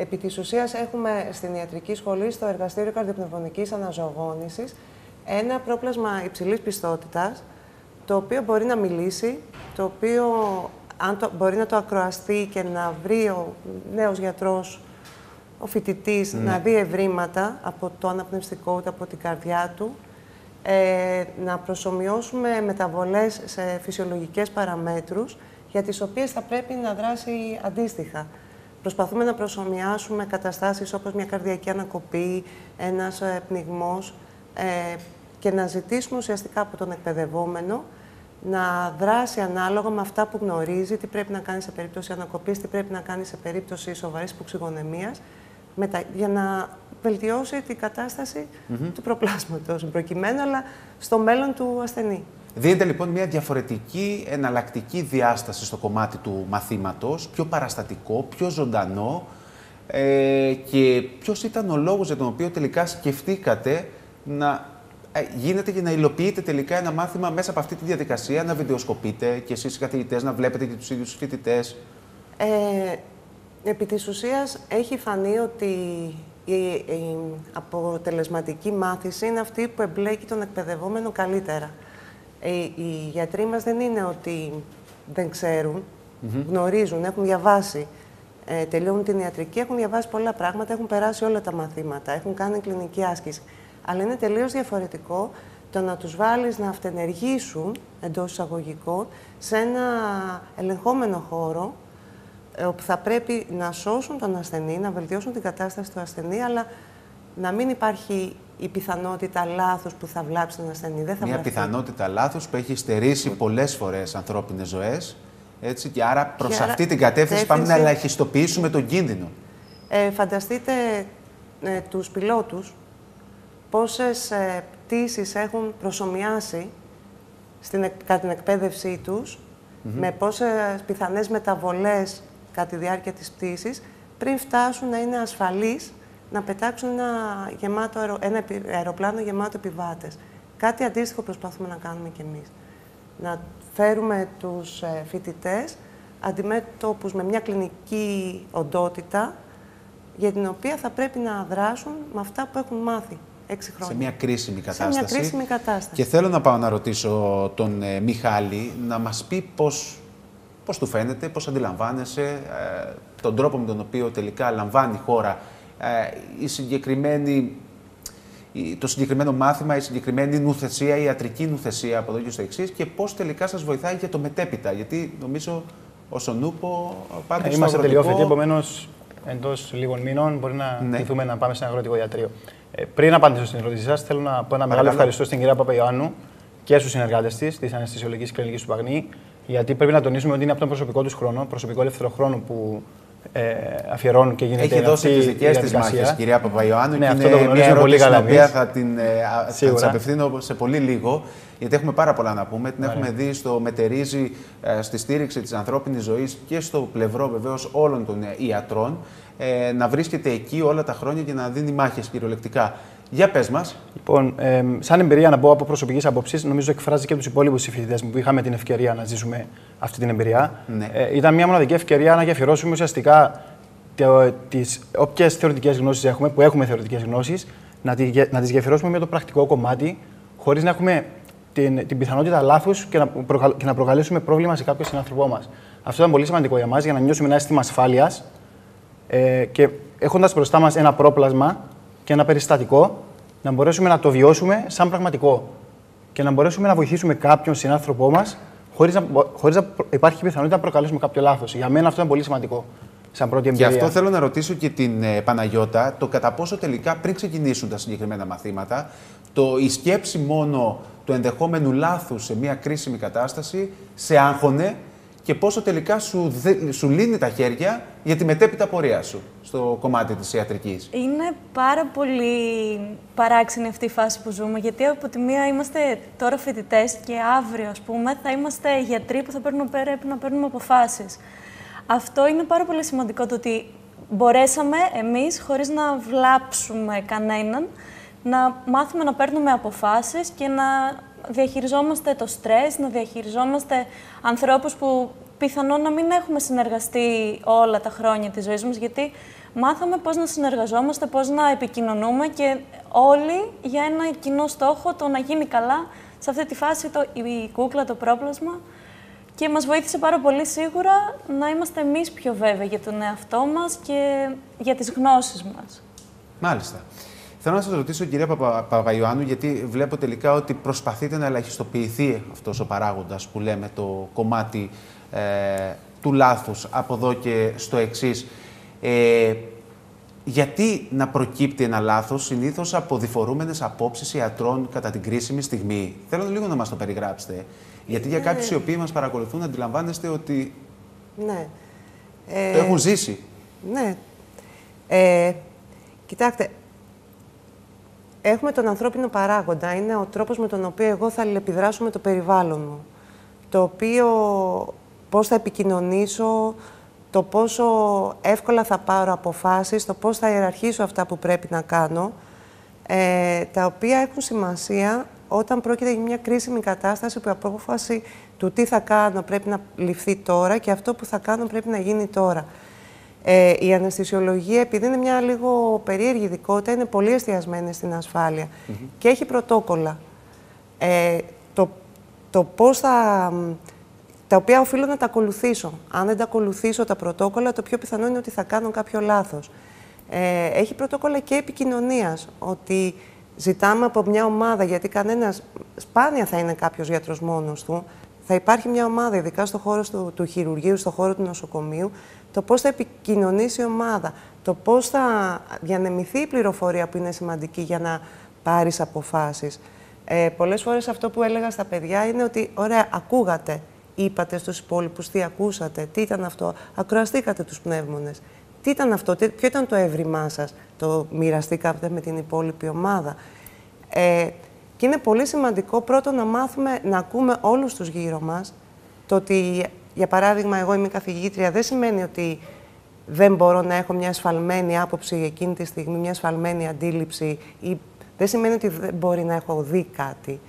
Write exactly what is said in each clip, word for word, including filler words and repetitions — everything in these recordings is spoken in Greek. Επί της ουσίας έχουμε στην ιατρική σχολή, στο εργαστήριο καρδιοπνευμονικής αναζωογόνησης, ένα πρόπλασμα υψηλής πιστότητας, το οποίο μπορεί να μιλήσει, το οποίο αν το, μπορεί να το ακροαστεί και να βρει ο νέος γιατρός, ο φοιτητής, mm. να δει ευρήματα από το αναπνευστικό του, από την καρδιά του, ε, να προσομοιώσουμε μεταβολές σε φυσιολογικές παραμέτρους, για τις οποίες θα πρέπει να δράσει αντίστοιχα. Προσπαθούμε να προσομοιάσουμε καταστάσεις όπως μια καρδιακή ανακοπή, ένας πνιγμός, ε, και να ζητήσουμε ουσιαστικά από τον εκπαιδευόμενο να δράσει ανάλογα με αυτά που γνωρίζει, τι πρέπει να κάνει σε περίπτωση ανακοπής, τι πρέπει να κάνει σε περίπτωση σοβαρής υποξυγοναιμίας, για να βελτιώσει την κατάσταση mm-hmm. του προπλάσματος, προκειμένου, αλλά στο μέλλον του ασθενή. Δίνεται λοιπόν μια διαφορετική εναλλακτική διάσταση στο κομμάτι του μαθήματος, πιο παραστατικό, πιο ζωντανό, ε, και ποιος ήταν ο λόγος για τον οποίο τελικά σκεφτήκατε να ε, γίνεται και να υλοποιείτε τελικά ένα μάθημα μέσα από αυτή τη διαδικασία, να βιντεοσκοπείτε και εσείς οι καθηγητές να βλέπετε και τους ίδιους φοιτητές? Ε, επί της ουσίας έχει φανεί ότι η, η αποτελεσματική μάθηση είναι αυτή που εμπλέκει τον εκπαιδευόμενο καλύτερα. Οι γιατροί μας δεν είναι ότι δεν ξέρουν, mm-hmm. γνωρίζουν, έχουν διαβάσει, ε, τελειώνουν την ιατρική, έχουν διαβάσει πολλά πράγματα, έχουν περάσει όλα τα μαθήματα, έχουν κάνει κλινική άσκηση. Αλλά είναι τελείως διαφορετικό το να τους βάλεις να αυτενεργήσουν, εντός εισαγωγικών, σε ένα ελεγχόμενο χώρο, ε, όπου θα πρέπει να σώσουν τον ασθενή, να βελτιώσουν την κατάσταση του ασθενή, αλλά να μην υπάρχει η πιθανότητα λάθος που θα βλάψει τον ασθενή. Δεν θα Μια βλαφθεί. πιθανότητα λάθος που έχει στερήσει πολλές φορές ανθρώπινες ζωές. Έτσι, και άρα προς και αυτή άρα... την κατεύθυνση πάμε να ελαχιστοποιήσουμε τον κίνδυνο. Ε, φανταστείτε ε, τους πιλότους, πόσες ε, πτήσεις έχουν προσομοιάσει στην, κατά την εκπαίδευσή τους, mm-hmm. με πόσες πιθανές μεταβολές κατά τη διάρκεια της πτήσης, πριν φτάσουν να είναι ασφαλείς, να πετάξουν ένα, γεμάτο, ένα αεροπλάνο γεμάτο επιβάτες. Κάτι αντίστοιχο προσπαθούμε να κάνουμε κι εμείς. Να φέρουμε τους φοιτητές αντιμέτωπους με μια κλινική οντότητα, για την οποία θα πρέπει να δράσουν με αυτά που έχουν μάθει έξι χρόνια. Σε μια κρίσιμη κατάσταση. Σε μια κρίσιμη κατάσταση. Και θέλω να πάω να ρωτήσω τον ε, Μιχάλη να μας πει πώς, πώς του φαίνεται, πώς αντιλαμβάνεσαι ε, τον τρόπο με τον οποίο τελικά λαμβάνει η χώρα Η συγκεκριμένη, το συγκεκριμένο μάθημα, η συγκεκριμένη νουθεσία, η ιατρική νουθεσία από εδώ και στο εξής, και πώς τελικά σας βοηθάει για το μετέπειτα. Γιατί νομίζω ως ο νούπο πάτε ε, στο αγροτικό... Είμαστε τελειόφοιτοι, επομένως εντός λίγων μήνων μπορεί να κληθούμε ναι. να πάμε σε ένα αγροτικό ιατρείο. Ε, πριν απαντήσω στην ερώτησή σας, θέλω να πω ένα μεγάλο ευχαριστώ στην κυρία Παπαϊωάννου και στους συνεργάτες της, της Αναισθησιολογικής Κλινικής του ΠαΓΝΗ, γιατί πρέπει να τονίσουμε ότι είναι από τον προσωπικό τους χρόνο, προσωπικό ελεύθερο χρόνο που. Ε, αφιερώνουν και γίνεται. Έχει δώσει τις δικές της μάχες, κυρία Παπαϊωάννου, ναι, και αυτό είναι το μια ερώτηση στην οποία θα την ε, θα απευθύνω σε πολύ λίγο, γιατί έχουμε πάρα πολλά να πούμε. Την Άρα. έχουμε δει στο μετερίζει, ε, στη στήριξη της ανθρώπινης ζωής και στο πλευρό βεβαίως όλων των ιατρών, ε, να βρίσκεται εκεί όλα τα χρόνια και να δίνει μάχες κυριολεκτικά. Για πες μας. Λοιπόν, ε, σαν εμπειρία να πω από προσωπικής άποψης, νομίζω εκφράζει και τους υπόλοιπους συμφοιτητές μου που είχαμε την ευκαιρία να ζήσουμε αυτή την εμπειρία. Ναι. Ε, ήταν μια μοναδική ευκαιρία να γεφυρώσουμε ουσιαστικά τις όποιες θεωρητικές γνώσεις έχουμε, που έχουμε θεωρητικές γνώσεις, να τις γεφυρώσουμε με το πρακτικό κομμάτι, χωρίς να έχουμε την, την πιθανότητα λάθους και, και να προκαλέσουμε πρόβλημα σε κάποιον συνάνθρωπό μας. Αυτό ήταν πολύ σημαντικό για μας, για να νιώσουμε ένα αίσθημα ασφάλειας ε, και έχοντας μπροστά μας ένα πρόπλασμα και ένα περιστατικό, να μπορέσουμε να το βιώσουμε σαν πραγματικό και να μπορέσουμε να βοηθήσουμε κάποιον συνάνθρωπό μας χωρίς να, χωρίς να υπάρχει πιθανότητα να προκαλέσουμε κάποιο λάθος. Για μένα αυτό είναι πολύ σημαντικό σαν πρώτη εμπειρία. Γι' αυτό θέλω να ρωτήσω και την ε, Παναγιώτα, το κατά πόσο τελικά πριν ξεκινήσουν τα συγκεκριμένα μαθήματα, το, η σκέψη μόνο του ενδεχόμενου λάθους σε μια κρίσιμη κατάσταση σε άγχωνε και πόσο τελικά σου, δε, σου λύνει τα χέρια για τη μετέπειτα πορεία σου στο κομμάτι της ιατρικής. Είναι πάρα πολύ παράξενη αυτή η φάση που ζούμε, γιατί από τη μία είμαστε τώρα φοιτητές και αύριο, ας πούμε, θα είμαστε γιατροί που θα πρέπει να παίρνουμε αποφάσεις. Αυτό είναι πάρα πολύ σημαντικό, το ότι μπορέσαμε εμείς, χωρίς να βλάψουμε κανέναν, να μάθουμε να παίρνουμε αποφάσεις και να διαχειριζόμαστε το στρες, να διαχειριζόμαστε ανθρώπους που πιθανόν να μην έχουμε συνεργαστεί όλα τα χρόνια της ζωής μας, γιατί μάθαμε πώς να συνεργαζόμαστε, πώς να επικοινωνούμε και όλοι για ένα κοινό στόχο, το να γίνει καλά σε αυτή τη φάση το, η κούκλα, το πρόπλασμα. Και μας βοήθησε πάρα πολύ σίγουρα να είμαστε εμείς πιο βέβαιοι για τον εαυτό μας και για τις γνώσεις μας. Μάλιστα. Θέλω να σας ρωτήσω, κυρία Παπα... Παπαϊωάννου, γιατί βλέπω τελικά ότι προσπαθείτε να ελαχιστοποιηθεί αυτός ο παράγοντας που λέμε, το κομμάτι ε, του λάθους από εδώ και στο εξής. Ε, γιατί να προκύπτει ένα λάθος συνήθως από διφορούμενες απόψεις ιατρών κατά την κρίσιμη στιγμή? Θέλω λίγο να μας το περιγράψετε. Γιατί για κάποιους οι οποίοι μας παρακολουθούν αντιλαμβάνεστε ότι ναι. το έχουν ζήσει. Ναι. Ε, κοιτάξτε, έχουμε τον ανθρώπινο παράγοντα. Είναι ο τρόπος με τον οποίο εγώ θα αλληλεπιδράσω με το περιβάλλον μου. Το οποίο πώς θα επικοινωνήσω, το πόσο εύκολα θα πάρω αποφάσεις, το πώς θα ιεραρχήσω αυτά που πρέπει να κάνω, ε, τα οποία έχουν σημασία όταν πρόκειται για μια κρίσιμη κατάσταση που η απόφαση του τι θα κάνω πρέπει να ληφθεί τώρα και αυτό που θα κάνω πρέπει να γίνει τώρα. Ε, η αναισθησιολογία, επειδή είναι μια λίγο περίεργη ειδικότητα, είναι πολύ εστιασμένη στην ασφάλεια mm-hmm. και έχει πρωτόκολλα. Ε, το το πώς θα... τα οποία οφείλω να τα ακολουθήσω. Αν δεν τα ακολουθήσω τα πρωτόκολλα, το πιο πιθανό είναι ότι θα κάνω κάποιο λάθος. Ε, έχει πρωτόκολλα και επικοινωνίας, ότι ζητάμε από μια ομάδα, γιατί κανένας, σπάνια θα είναι κάποιος γιατρός μόνος του, θα υπάρχει μια ομάδα, ειδικά στον χώρο του, του χειρουργείου, στον χώρο του νοσοκομείου, το πώς θα επικοινωνήσει η ομάδα, το πώς θα διανεμηθεί η πληροφορία που είναι σημαντική για να πάρεις αποφάσεις. Ε, πολλές φορές αυτό που έλεγα στα παιδιά είναι ότι, ωραία, ακούγατε, είπατε στους υπόλοιπους τι ακούσατε, τι ήταν αυτό, ακροαστήκατε τους πνεύμονες. Τι ήταν αυτό, ποιο ήταν το έβριμά σας, το μοιραστήκατε με την υπόλοιπη ομάδα. Ε, και είναι πολύ σημαντικό πρώτον να μάθουμε να ακούμε όλους τους γύρω μας. Το ότι, για παράδειγμα, εγώ είμαι καθηγήτρια, δεν σημαίνει ότι δεν μπορώ να έχω μια ασφαλμένη άποψη εκείνη τη στιγμή, μια ασφαλμένη αντίληψη, ή δεν σημαίνει ότι δεν μπορεί να έχω δει κάτι.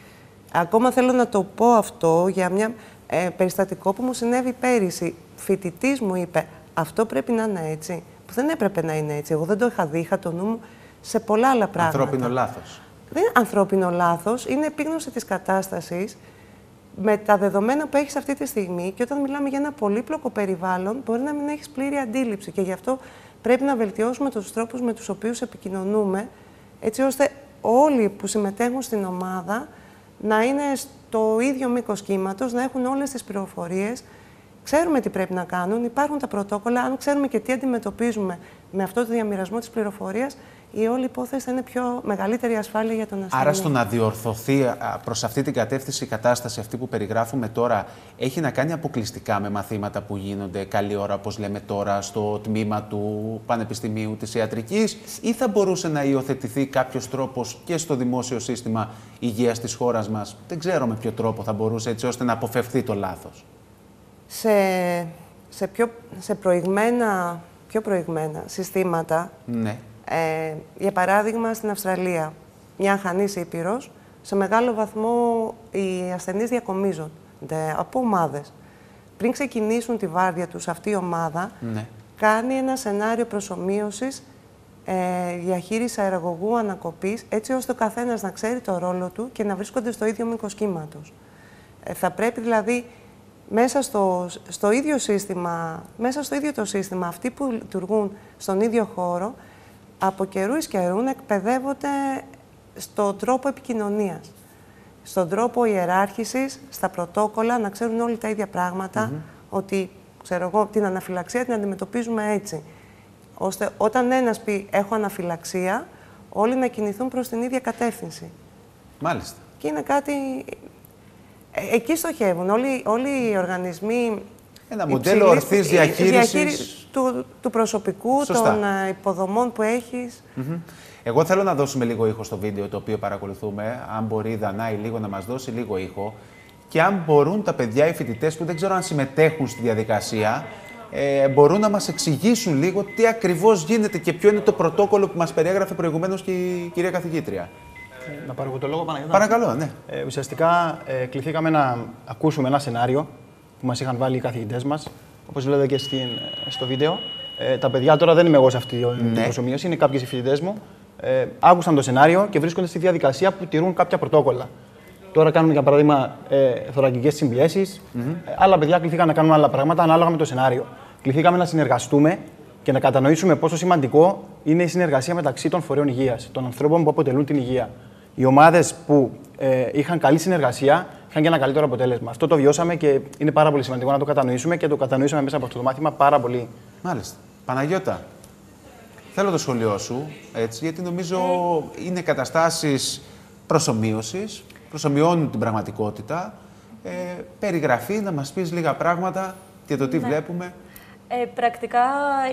Ακόμα θέλω να το πω αυτό για μια ε, περιστατικό που μου συνέβη πέρυσι. Φοιτητής μου είπε, αυτό πρέπει να είναι έτσι, που δεν έπρεπε να είναι έτσι. Εγώ δεν το είχα δει, είχα το νου μου σε πολλά άλλα πράγματα. Ανθρώπινο λάθος. Δεν είναι ανθρώπινο λάθος, είναι επίγνωση της κατάστασης με τα δεδομένα που έχεις αυτή τη στιγμή και όταν μιλάμε για ένα πολύπλοκο περιβάλλον μπορεί να μην έχεις πλήρη αντίληψη και γι' αυτό πρέπει να βελτιώσουμε τους τρόπους με τους οποίους επικοινωνούμε έτσι ώστε όλοι που συμμετέχουν στην ομάδα να είναι στο ίδιο μήκος κύματος, να έχουν όλες τις πληροφορίες. Ξέρουμε τι πρέπει να κάνουν, υπάρχουν τα πρωτόκολλα. Αν ξέρουμε και τι αντιμετωπίζουμε με αυτό το διαμοιρασμό της πληροφορίας, η όλη υπόθεση θα είναι πιο μεγαλύτερη ασφάλεια για τον ασθενή. Άρα, στο να διορθωθεί προς αυτή την κατεύθυνση η κατάσταση, αυτή που περιγράφουμε τώρα, έχει να κάνει αποκλειστικά με μαθήματα που γίνονται καλή ώρα, όπως λέμε τώρα, στο τμήμα του Πανεπιστημίου της Ιατρικής, ή θα μπορούσε να υιοθετηθεί κάποιος τρόπος και στο δημόσιο σύστημα υγείας της χώρας μας? Δεν ξέρω με ποιο τρόπο θα μπορούσε, έτσι ώστε να αποφευθεί το λάθος. Σε, σε, πιο, σε προηγμένα, πιο προηγμένα συστήματα. Ναι. Ε, για παράδειγμα, στην Αυστραλία, μια χανής ήπειρος, σε μεγάλο βαθμό οι ασθενείς διακομίζονται από ομάδες. Πριν ξεκινήσουν τη βάρδια τους, αυτή η ομάδα ναι. κάνει ένα σενάριο προσομοίωσης, ε, διαχείριση αεραγωγού, ανακοπής, έτσι ώστε ο καθένας να ξέρει το ρόλο του και να βρίσκονται στο ίδιο μήκος κύματος. Ε, θα πρέπει δηλαδή μέσα στο, στο ίδιο σύστημα, μέσα στο ίδιο το σύστημα, αυτοί που λειτουργούν στον ίδιο χώρο, από καιρού εις καιρού εκπαιδεύονται στον τρόπο επικοινωνίας, στον τρόπο ιεράρχησης, στα πρωτόκολλα, να ξέρουν όλοι τα ίδια πράγματα, mm-hmm. ότι ξέρω εγώ, την αναφυλαξία την αντιμετωπίζουμε έτσι, ώστε όταν ένας πει έχω αναφυλαξία, όλοι να κινηθούν προς την ίδια κατεύθυνση. Μάλιστα. Και είναι κάτι... Ε, εκεί στοχεύουν όλοι, όλοι οι οργανισμοί... Ένα μοντέλο ορθής διαχείρισης... διαχείρισης του, του προσωπικού, σωστά. των uh, υποδομών που έχεις. Mm-hmm. Εγώ θέλω να δώσουμε λίγο ήχο στο βίντεο το οποίο παρακολουθούμε. Αν μπορεί η Δανάη λίγο να μας δώσει λίγο ήχο. Και αν μπορούν τα παιδιά, οι φοιτητές που δεν ξέρω αν συμμετέχουν στη διαδικασία, ε, μπορούν να μας εξηγήσουν λίγο τι ακριβώς γίνεται και ποιο είναι το πρωτόκολλο που μας περιέγραφε προηγουμένως και η κυρία καθηγήτρια. Να πάρω το λόγο, Παναγιώτα. Παρακαλώ, ναι. Ε, ουσιαστικά ε, κληθήκαμε να ακούσουμε ένα σενάριο που μας είχαν βάλει οι καθηγητές μας, όπως βλέπετε και στην, στο βίντεο. Ε, τα παιδιά τώρα δεν είμαι εγώ σε αυτή την ναι. προσωμείωση, είναι κάποιοι συμφοιτητές μου. Ε, άκουσαν το σενάριο και βρίσκονται στη διαδικασία που τηρούν κάποια πρωτόκολλα. Τώρα κάνουμε για παράδειγμα ε, θωρακικές συμπιέσεις. Mm-hmm. ε, άλλα παιδιά κληθήκαν να κάνουν άλλα πράγματα ανάλογα με το σενάριο. Κληθήκαμε να συνεργαστούμε και να κατανοήσουμε πόσο σημαντικό είναι η συνεργασία μεταξύ των φορέων υγείας, των ανθρώπων που αποτελούν την υγεία. Οι ομάδες που ε, είχαν καλή συνεργασία είχαν και ένα καλύτερο αποτέλεσμα. Αυτό το βιώσαμε και είναι πάρα πολύ σημαντικό να το κατανοήσουμε και το κατανοήσαμε μέσα από αυτό το μάθημα πάρα πολύ. Μάλιστα. Παναγιώτα, θέλω το σχολείο σου, έτσι, γιατί νομίζω είναι καταστάσεις προσομοίωσης, προσομοιώνουν την πραγματικότητα. Ε, περιγραφή, να μας πεις λίγα πράγματα για το τι ναι. βλέπουμε. Ε, πρακτικά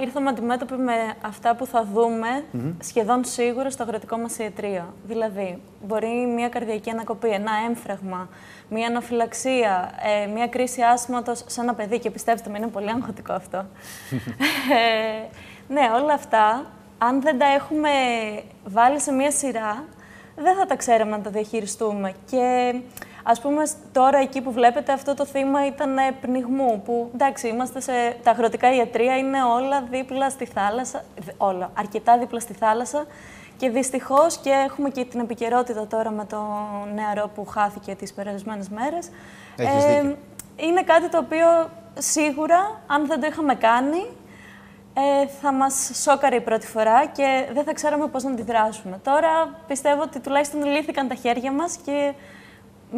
ήρθαμε αντιμέτωποι με αυτά που θα δούμε mm-hmm. σχεδόν σίγουρα στο αγροτικό μας ιατρείο. Δηλαδή, μπορεί μια καρδιακή ανακοπή, ένα έμφραγμα, μια αναφυλαξία, ε, μια κρίση άσθματος σε ένα παιδί. Και πιστέψτε με, είναι πολύ αγχωτικό αυτό. ε, ναι, όλα αυτά, αν δεν τα έχουμε βάλει σε μια σειρά, δεν θα τα ξέραμε να τα διαχειριστούμε. Και ας πούμε, τώρα εκεί που βλέπετε, αυτό το θύμα ήταν πνιγμού, που εντάξει, είμαστε σε... τα αγροτικά ιατρεία είναι όλα δίπλα στη θάλασσα, όλα, αρκετά δίπλα στη θάλασσα και δυστυχώς και έχουμε και την επικαιρότητα τώρα με το νεαρό που χάθηκε τις περασμένες μέρες. Ε, είναι κάτι το οποίο σίγουρα, αν δεν το είχαμε κάνει, Ε, θα μας σόκαρε η πρώτη φορά και δεν θα ξέραμε πώς να αντιδράσουμε. Τώρα πιστεύω ότι τουλάχιστον λύθηκαν τα χέρια μας και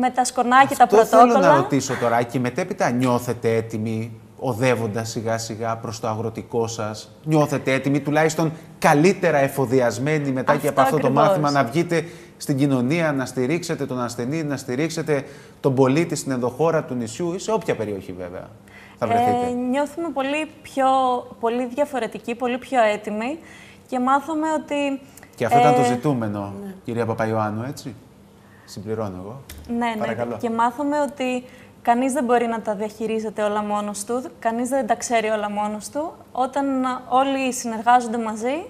με τα σκονάκια, τα πρωτόκολλα. Αυτό θέλω να ρωτήσω τώρα, και μετέπειτα νιώθετε έτοιμοι, οδεύοντας σιγά σιγά προς το αγροτικό σας, νιώθετε έτοιμοι, τουλάχιστον καλύτερα εφοδιασμένοι μετά αυτό και από αυτό ακριβώς. το μάθημα, να βγείτε στην κοινωνία, να στηρίξετε τον ασθενή, να στηρίξετε τον πολίτη στην ενδοχώρα του νησιού ή σε όποια περιοχή βέβαια. Ε, νιώθουμε πολύ, πιο, πολύ διαφορετικοί, πολύ πιο έτοιμοι και μάθαμε ότι... Και αυτό ε, ήταν το ζητούμενο, ναι. κυρία Παπαϊωάννου, έτσι. Συμπληρώνω εγώ. Ναι, παρακαλώ. Ναι. Και μάθαμε ότι κανείς δεν μπορεί να τα διαχειρίζεται όλα μόνος του, κανείς δεν τα ξέρει όλα μόνος του. Όταν όλοι συνεργάζονται μαζί,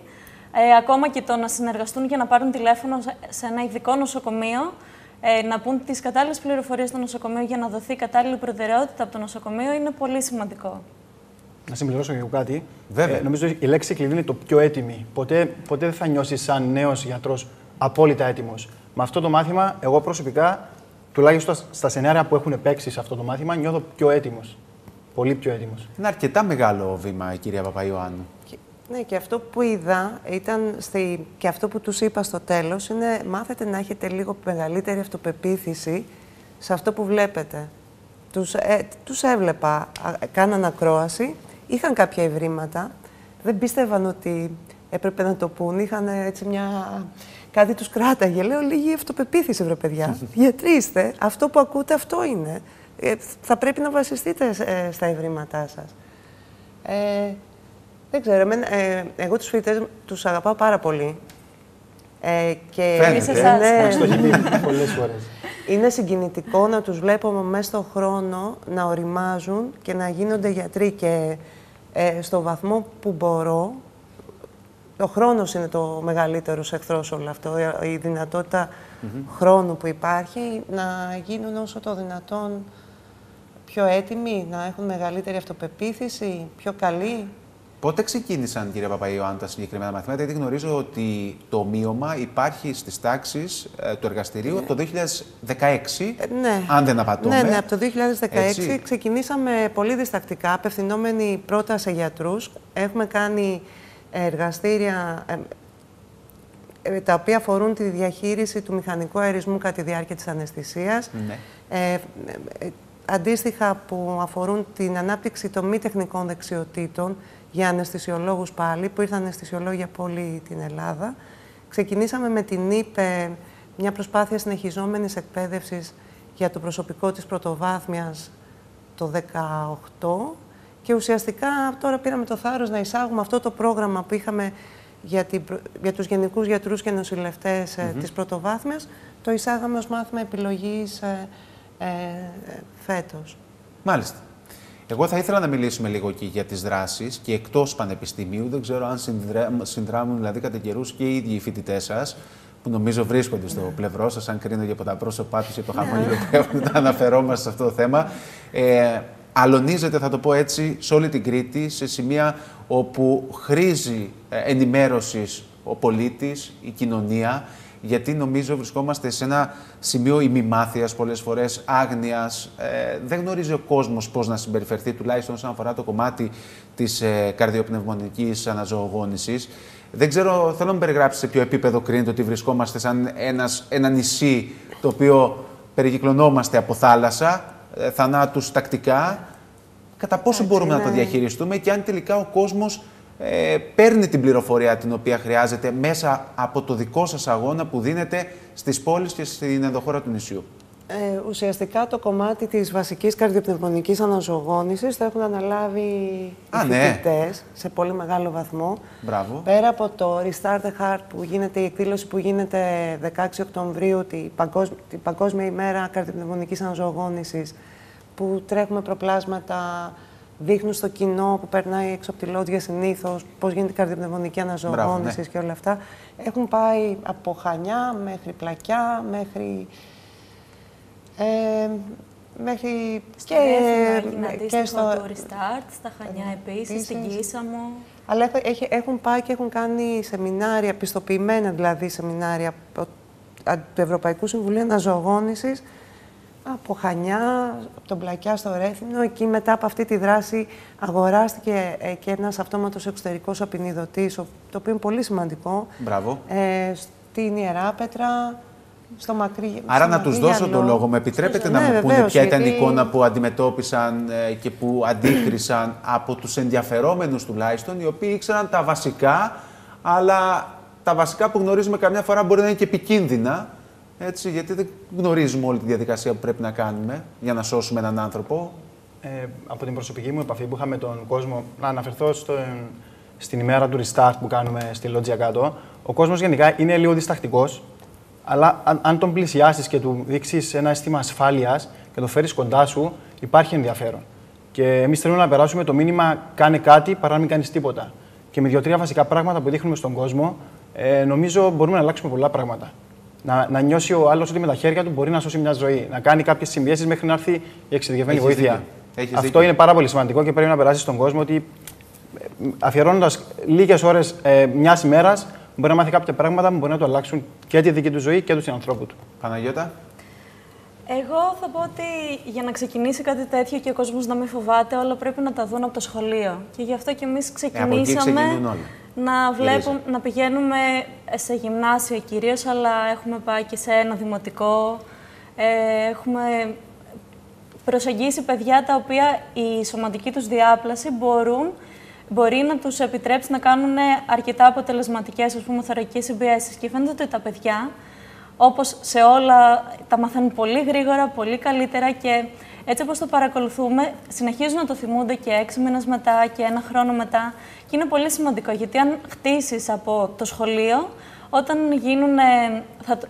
ε, ακόμα και το να συνεργαστούν και να πάρουν τηλέφωνο σε ένα ειδικό νοσοκομείο, Ε, να πούν τις κατάλληλες πληροφορίες στο νοσοκομείο για να δοθεί κατάλληλη προτεραιότητα από το νοσοκομείο είναι πολύ σημαντικό. Να συμπληρώσω και εγώ κάτι. Βέβαια. Ε, νομίζω η λέξη κλειδί είναι το πιο έτοιμη. Ποτέ, ποτέ δεν θα νιώσεις σαν νέος γιατρός απόλυτα έτοιμος. Με αυτό το μάθημα, εγώ προσωπικά, τουλάχιστον στα σενάρια που έχουν παίξει σε αυτό το μάθημα, νιώθω πιο έτοιμος. Πολύ πιο έτοιμος. Είναι αρκετά μεγάλο βήμα, κυρία Παπαϊωάννου. Ναι, και αυτό που είδα ήταν στη... και αυτό που τους είπα στο τέλος είναι μάθετε να έχετε λίγο μεγαλύτερη αυτοπεποίθηση σε αυτό που βλέπετε. Τους, ε, τους έβλεπα, κάναν ακρόαση, είχαν κάποια ευρήματα, δεν πίστευαν ότι έπρεπε να το πούν, είχαν έτσι μια... κάτι τους κράταγε. Λέω λίγη αυτοπεποίθηση, βρε παιδιά, γιατροί είστε, αυτό που ακούτε αυτό είναι. Ε, θα πρέπει να βασιστείτε ε, στα ευρήματά σας. Ε... Δεν ξέρω, εμένα, ε, εγώ τους φοιτητές τους αγαπάω πάρα πολύ. Ε, και φαίνεται, ναι, πολλές φορές. Είναι συγκινητικό να τους βλέπουμε μέσα στον χρόνο να οριμάζουν και να γίνονται γιατροί. Και ε, στο βαθμό που μπορώ, ο χρόνος είναι το μεγαλύτερος εχθρός όλο αυτό. Η δυνατότητα mm-hmm. χρόνου που υπάρχει να γίνουν όσο το δυνατόν πιο έτοιμοι, να έχουν μεγαλύτερη αυτοπεποίθηση, πιο καλή. Πότε ξεκίνησαν, κύριε Παπαϊωάννου, τα συγκεκριμένα μαθήματα, γιατί γνωρίζω ότι το ομοίωμα υπάρχει στις τάξεις ε, του εργαστηρίου ναι. από το δύο χιλιάδες δεκαέξι, ε, ναι. αν δεν απατώμε. Ναι, ναι, από το δύο χιλιάδες δεκαέξι έτσι. Ξεκινήσαμε πολύ διστακτικά, απευθυνόμενοι πρώτα σε γιατρούς. Έχουμε κάνει εργαστήρια ε, τα οποία αφορούν τη διαχείριση του μηχανικού αερισμού κατά τη διάρκεια της αναισθησίας. Ναι. Ε, ε, αντίστοιχα που αφορούν την ανάπτυξη των μη τεχνικών δεξιοτήτων, για αναισθησιολόγους πάλι, που ήρθαν αναισθησιολόγοι από όλη την Ελλάδα. Ξεκινήσαμε με την ΙΠΕ, μια προσπάθεια συνεχιζόμενης εκπαίδευσης για το προσωπικό της πρωτοβάθμιας το δύο χιλιάδες δεκαοκτώ και ουσιαστικά τώρα πήραμε το θάρρος να εισάγουμε αυτό το πρόγραμμα που είχαμε για, την, για τους γενικούς γιατρούς και νοσηλευτές mm-hmm. της πρωτοβάθμιας, το εισάγαμε ως μάθημα επιλογής ε, ε, φέτος. Μάλιστα. Εγώ θα ήθελα να μιλήσουμε λίγο και για τις δράσεις και εκτός πανεπιστημίου. Δεν ξέρω αν συνδράμουν δηλαδή, κατά καιρούς και οι ίδιοι οι φοιτητές σας, που νομίζω βρίσκονται στο πλευρό σας, αν κρίνω και από τα πρόσωπά τους και το χαμόγελο που έχουν να αναφερόμαστε σε αυτό το θέμα. Ε, αλωνίζεται, θα το πω έτσι, σε όλη την Κρήτη, σε σημεία όπου χρήζει ενημέρωσης ο πολίτης, η κοινωνία, γιατί νομίζω βρισκόμαστε σε ένα σημείο ημιμάθειας πολλές φορές, άγνοιας. Ε, δεν γνωρίζει ο κόσμος πώς να συμπεριφερθεί, τουλάχιστον όσον αφορά το κομμάτι της ε, καρδιοπνευμονικής αναζωογόνησης. Δεν ξέρω, θέλω να μου περιγράψεις σε ποιο επίπεδο κρίνεται ότι βρισκόμαστε σαν ένας, ένα νησί το οποίο περικυκλωνόμαστε από θάλασσα, ε, θανάτους τακτικά. Κατά πόσο Έτσι, μπορούμε ναι. να το διαχειριστούμε και αν τελικά ο κόσμος Ε, παίρνει την πληροφορία την οποία χρειάζεται μέσα από το δικό σας αγώνα που δίνεται στις πόλεις και στην ενδοχώρα του νησιού. Ε, ουσιαστικά το κομμάτι της βασικής καρδιοπνευμονικής αναζωογόνησης το έχουν αναλάβει Α, οι φοιτητές ναι. σε πολύ μεγάλο βαθμό. Μπράβο. Πέρα από το Restart the Heart που γίνεται, η εκδήλωση που γίνεται δεκαέξι Οκτωβρίου, την Παγκόσμ... τη Παγκόσμια ημέρα καρδιοπνευμονικής αναζωογόνησης, που τρέχουμε προπλάσματα, δείχνουν στο κοινό που περνάει έξω από τη λόντια συνήθως πώς γίνεται η καρδιοπνευμονική αναζωογόνηση ναι. και όλα αυτά. Έχουν πάει από Χανιά μέχρι Πλακιά, μέχρι, ε, μέχρι και, ε, και στο Restart, στα Χανιά ε, επίσης, επίσης, στην Κίσαμο. Αλλά έχ, έχουν πάει και έχουν κάνει σεμινάρια, πιστοποιημένα δηλαδή σεμινάρια του Ευρωπαϊκού Συμβουλίου Αναζωογόνησης, από Χανιά, από τον Πλακιά στο Ρέθινο. Εκεί μετά από αυτή τη δράση αγοράστηκε και ένας αυτόματος εξωτερικός απεινιδωτής, το οποίο είναι πολύ σημαντικό, ε, στην Ιεράπετρα, στο Μακρύ. Άρα να τους δώσω γυαλό. το λόγο. Με επιτρέπετε ναι, να μου ναι, πούνε βεβαίως, ποια ήταν η εικόνα που αντιμετώπισαν και που αντίκρισαν από τους ενδιαφερόμενους τουλάχιστον, οι οποίοι ήξεραν τα βασικά, αλλά τα βασικά που γνωρίζουμε καμιά φορά μπορεί να είναι και επικίνδυνα. Έτσι, γιατί δεν γνωρίζουμε όλη τη διαδικασία που πρέπει να κάνουμε για να σώσουμε έναν άνθρωπο. Ε, από την προσωπική μου επαφή που είχα με τον κόσμο, να αναφερθώ στο, στην ημέρα του Restart που κάνουμε στη Λότζια κάτω. Ο κόσμος γενικά είναι λίγο διστακτικός, αλλά αν, αν τον πλησιάσεις και του δείξεις ένα αίσθημα ασφάλειας και το φέρεις κοντά σου, υπάρχει ενδιαφέρον. Και εμείς θέλουμε να περάσουμε το μήνυμα: κάνε κάτι παρά να μην κάνεις τίποτα. Και με δύο-τρία βασικά πράγματα που δείχνουμε στον κόσμο, ε, νομίζω μπορούμε να αλλάξουμε πολλά πράγματα. Να, να νιώσει ο άλλος ότι με τα χέρια του μπορεί να σώσει μια ζωή. Να κάνει κάποιες συμπιέσεις μέχρι να έρθει η εξειδικευμένη βοήθεια. Αυτό δίκιο. είναι πάρα πολύ σημαντικό και πρέπει να περάσει στον κόσμο ότι αφιερώνοντας λίγες ώρες ε, μιας ημέρας μπορεί να μάθει κάποια πράγματα που μπορεί να του αλλάξουν και τη δική του ζωή και του συνανθρώπου του. Παναγιώτα. Εγώ θα πω ότι για να ξεκινήσει κάτι τέτοιο και ο κόσμος να μην φοβάται, όλα πρέπει να τα δουν από το σχολείο. Και γι' αυτό και εμείς ξεκινήσαμε. Ε, Να, βλέπω, να πηγαίνουμε σε γυμνάσιο κυρίως, αλλά έχουμε πάει και σε ένα δημοτικό. Ε, έχουμε προσεγγίσει παιδιά τα οποία η σωματική τους διάπλαση μπορούν, μπορεί να τους επιτρέψει να κάνουν αρκετά αποτελεσματικές, ας πούμε, θωρακικές συμπιέσεις. Και φαίνεται ότι τα παιδιά, όπως σε όλα, τα μαθαίνουν πολύ γρήγορα, πολύ καλύτερα και έτσι όπως το παρακολουθούμε, συνεχίζουν να το θυμούνται και έξι μήνες μετά και ένα χρόνο μετά. Και είναι πολύ σημαντικό, γιατί αν χτίσεις από το σχολείο, όταν γίνουν ε,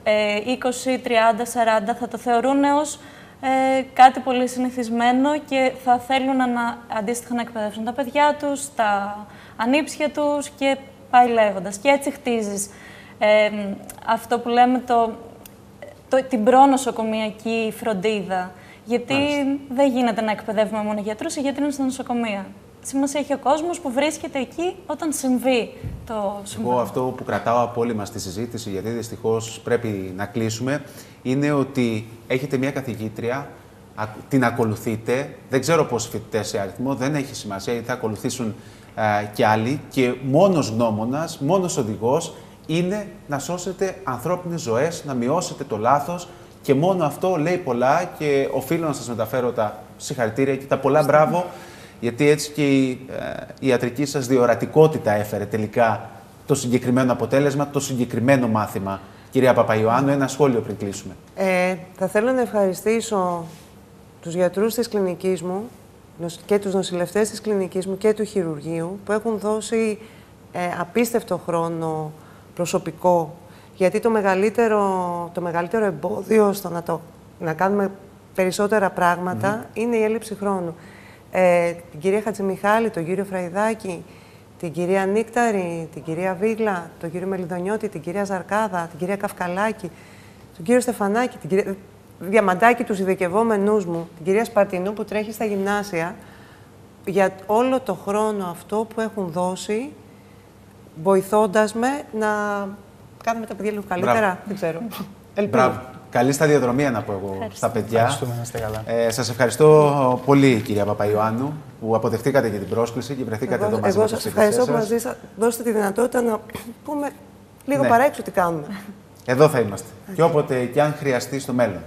ε, είκοσι, τριάντα, σαράντα, θα το θεωρούν ως ε, κάτι πολύ συνηθισμένο και θα θέλουν να, αντίστοιχα να εκπαιδεύσουν τα παιδιά τους, τα ανήψια τους και πάει λέγοντας. Και έτσι χτίζεις ε, αυτό που λέμε το, το, την προνοσοκομιακή φροντίδα. Γιατί Μάλιστα. δεν γίνεται να εκπαιδεύουμε μόνο γιατρούς ή γιατρίνους στα νοσοκομεία. Σημασία έχει ο κόσμος που βρίσκεται εκεί όταν συμβεί το συμβάν. Εγώ αυτό που κρατάω από όλη μας τη συζήτηση, γιατί δυστυχώς πρέπει να κλείσουμε, είναι ότι έχετε μια καθηγήτρια, την ακολουθείτε. Δεν ξέρω πόσοι φοιτητές σε αριθμό, δεν έχει σημασία, γιατί θα ακολουθήσουν ε, κι άλλοι. Και μόνος γνώμονας, μόνος οδηγός είναι να σώσετε ανθρώπινες ζωές, να μειώσετε το λάθος. Και μόνο αυτό λέει πολλά και οφείλω να σας μεταφέρω τα συγχαρητήρια και τα πολλά μπράβο, γιατί έτσι και η, ε, η ιατρική σας διορατικότητα έφερε τελικά το συγκεκριμένο αποτέλεσμα, το συγκεκριμένο μάθημα. Κυρία Παπαϊωάννου, ένα σχόλιο πριν κλείσουμε. Ε, θα θέλω να ευχαριστήσω τους γιατρούς της κλινικής μου και τους νοσηλευτές της κλινικής μου και του χειρουργείου που έχουν δώσει ε, απίστευτο χρόνο προσωπικό. Γιατί το μεγαλύτερο, το μεγαλύτερο εμπόδιο στο να, το, να κάνουμε περισσότερα πράγματα mm-hmm. είναι η έλλειψη χρόνου. Ε, την κυρία Χατζημιχάλη, τον κύριο Φραϊδάκη, την κυρία Νίκταρη, την κυρία Βίγλα, τον κύριο Μελιδονιώτη, την κυρία Ζαρκάδα, την κυρία Καυκαλάκη, τον κύριο Στεφανάκη, την κυρία... Διαμαντάκη, τους ειδικευόμενούς μου, την κυρία Σπαρτινού που τρέχει στα γυμνάσια, για όλο το χρόνο αυτό που έχουν δώσει, βοηθώντας με να κάνουμε τα παιδιά λίγο καλύτερα. Μπράβο. Δεν ξέρω. Ελπίζω. Καλή σταδιοδρομία να πω εγώ ευχαριστώ. Στα παιδιά. Ε, σας ευχαριστώ πολύ, κυρία Παπαϊωάννου, που αποδεχτήκατε και την πρόσκληση και βρεθήκατε εγώ, εδώ μαζί. Εγώ σας ευχαριστώ που μας δώσετε τη δυνατότητα να πούμε λίγο ναι. παρά έξω τι κάνουμε. Εδώ θα είμαστε. Okay. Και όποτε και αν χρειαστεί στο μέλλον.